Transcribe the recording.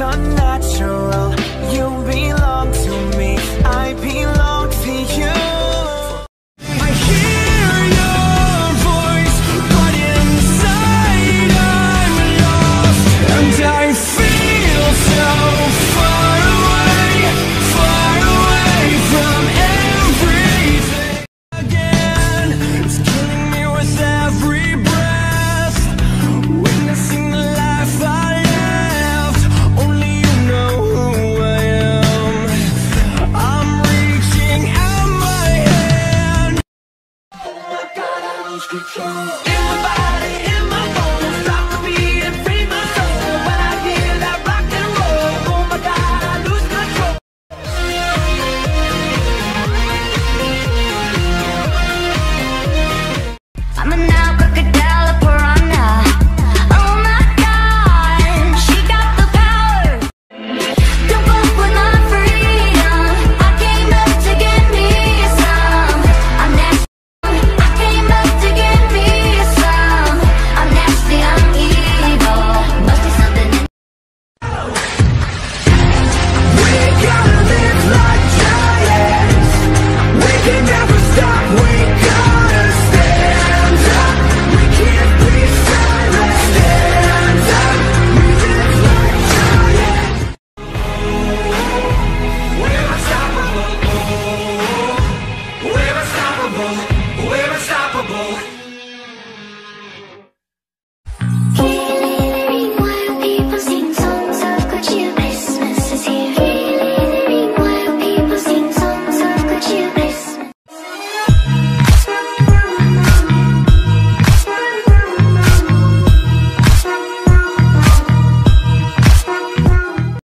unnatural. You